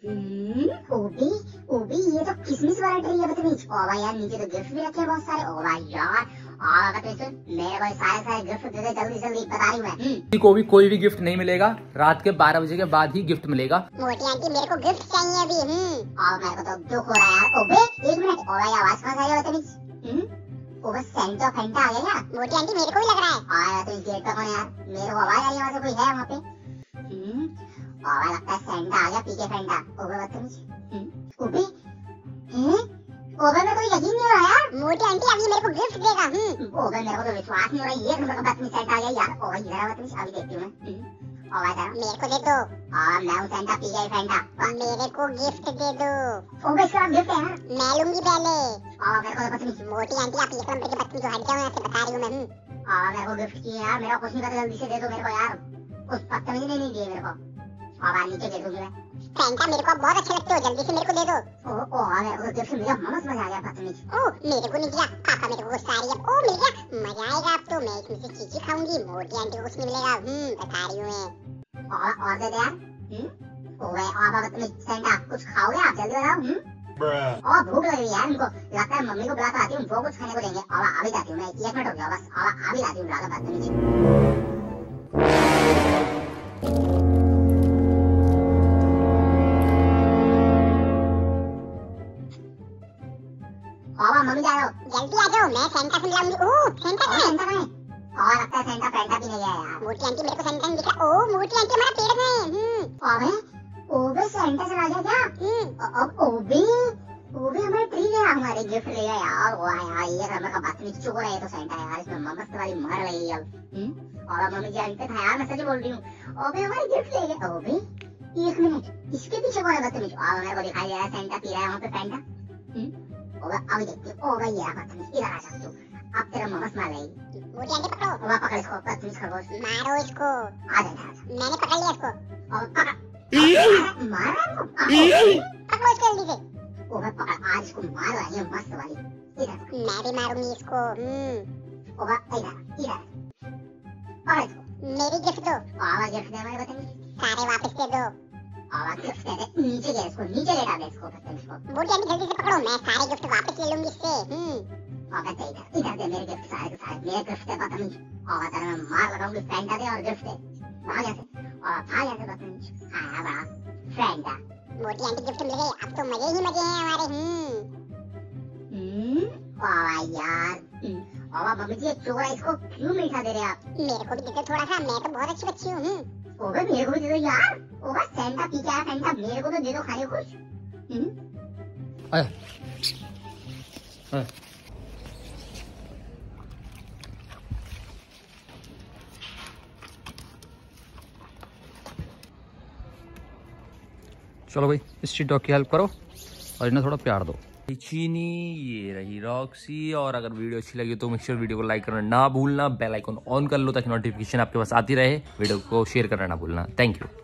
ओबी ओबी ये तो किसमिस वाला ट्री है बतमीज। ओ भाई यार नीचे तो गिफ्ट भी रखे हैं बहुत सारे। ओ भाई यार आ बतमीज मेरे भाई सारे गिफ्ट दे दे जल्दी जल्दी बता रही हूं मैं। को भी कोई भी गिफ्ट नहीं मिलेगा, रात के 12 बजे के बाद ही गिफ्ट मिलेगा। मोटी आंटी मेरे को गिफ्ट चाहिए अभी। और मेरे को तो दुख हो रहा है यार। ओबे एक मिनट, ओ भाई आवाज कहां से आ रही है बतमीज? ओ बस सेंटा फंटा आ गया यार। मोटी आंटी मेरे को भी लग रहा है। और तो गेट पे कौन यार, मेरे को आवाज आ रही है वहां से, कोई है वहां पे? और लगता है सेंटा आ गया, पीके सेंटा। ओबे बतमीज ओबे ओबे मेरे को यकीन नहीं हो रहा यार। मोटी आंटी अभी मेरे को गिफ्ट देगा। ओबे मेरे को तो विश्वास नहीं हो रहा, ये नंबर का बदतमीज सेंटा आ गया यार। ओबे इधर आ बदतमीज, अभी देखती हूं मैं। ओबे जरा मेरे को दे दो। हां मैं हूं सेंटा, पी गई सेंटा, मेरे को गिफ्ट दे दो। ओबे इसका गिफ्ट है ना, मैं लूंगी पहले। और मेरे को बदतमीज मोटी आंटी आप एकदम पे बदतमीज हट जाओ यहां से, बता रही हूं मैं। और मेरे को गिफ्ट की यार, मेरा कुछ नहीं पता, जल्दी से दे दो मेरे को यार, कुछ पता नहीं नहीं दिए मेरे को। और नीचे दे दूंगी मैं। सेंटा मेरे को बहुत अच्छे लगते हो, जल्दी से मेरे को दे दो। ओ अरे वो गिफ्ट मेरा मस्त मजा आ गया बदतमीज। ओ मेरे को नहीं दिया, पापा मेरे को गुस्सा आ रही है। ओ मिल गया, मजा आएगा अब तो, मैं इसमें से चीची खाऊंगी, मोटी आंटी को कुछ नहीं मिलेगा। बता रही हूं मैं। और दे दे यार। ओए अब बदतमीज सेंटा कुछ खाओगे आप, जल्दी बताओ। और भूख लग रही है यार इनको, लगता है मम्मी को बुलाता आती हूं, वो कुछ खाने को देंगे। और अभी जाती हूं मैं, 1 मिनट हो गया बस। और अभी जाती हूं बुलाकर बदतमीज। मम्मी जाओ जल्दी आ जाओ, मैं सेंटा से मिलाऊंगी। ओ सेंटा कहां है? सेंटा कहां है? और लगता है सेंटा पेंटा भी नहीं है यार। मोटी आंटी मेरे को सेंटा नहीं दिख रहा। ओ मोटी आंटी हमारा पेड़ में है। अबे ओबे सेंटा चला गया क्या? अब ओबे हमारे ट्री गया, हमारे गिफ्ट ले गया यार। वो यार ये रमका बदतमीज चोर है तो सेंटा यार, इसमें मस्त वाली मार लगी अब। और मम्मी जानते था यार, मैं सच बोल रही हूं। ओबे हमारे गिफ्ट ले गया। ओबे एक मिनट, इसके पीछे कौन है बदतमीज? और मेरे को दिखाई दे रहा है सेंटा पी रहा है वहां पे पेंटा। अभी देखते हो गई यार बदतमीज, इधर आ सकते हो अब, तेरा मगज मार लेगी। मोटी आंटी पकड़ो, अब पकड़ इसको बदतमीज खरगोश, मारो इसको। आ जा, मैंने पकड़ लिया इसको। और पकड़ मारा इसको, पकड़ो इसको जल्दी से। ओए पकड़, आज इसको मार रहा है मस्त वाली। इधर मैं भी मारूंगी इसको। ओए इधर पकड़ इसको, मेरी गिफ्ट दो। आवाज गिफ्ट दे मेरे बदतमीज, सारे वापस दे दो। आवाज गिफ्ट दे दे, नीचे दे इसको, नीचे लेटा दे इसको बदतमीज को। मोटी आंटी जल्दी से पकड़ो, मैं सारे गिफ्ट वापस ले लूंगी इससे। और कहते इधर दे मेरे गिफ्ट, सारे के सारे मेरे गिफ्ट दे बदतमीज। और तेरे में मार लगाऊंगी, सेंटा दे और गिफ्ट दे। भाग यहां से, और भाग यहां से बदतमीज। हां बड़ा सेंटा, मोटी आंटी गिफ्ट मिल गई, अब तो मजे ही मजे हैं हमारे। वाह यार। और मम्मी जी चोरा इसको क्यों मीठा दे रहे आप? मेरे को भी देते थोड़ा सा, मैं तो बहुत अच्छी बच्ची हूं। ओबे मेरे को भी दे दो यार। ओबे सेंटा पी क्या है, सेंटा मेरे को तो दे दो खाने को कुछ। चलो भाई इस चीज डॉग की हेल्प करो और इन्हें थोड़ा प्यार दो। चीनी ये रही रॉक्सी, और अगर वीडियो अच्छी लगी तो मेक श्योर वीडियो को लाइक करना ना भूलना, बेल आइकन ऑन कर लो ताकि नोटिफिकेशन आपके पास आती रहे, वीडियो को शेयर करना ना भूलना। Thank you.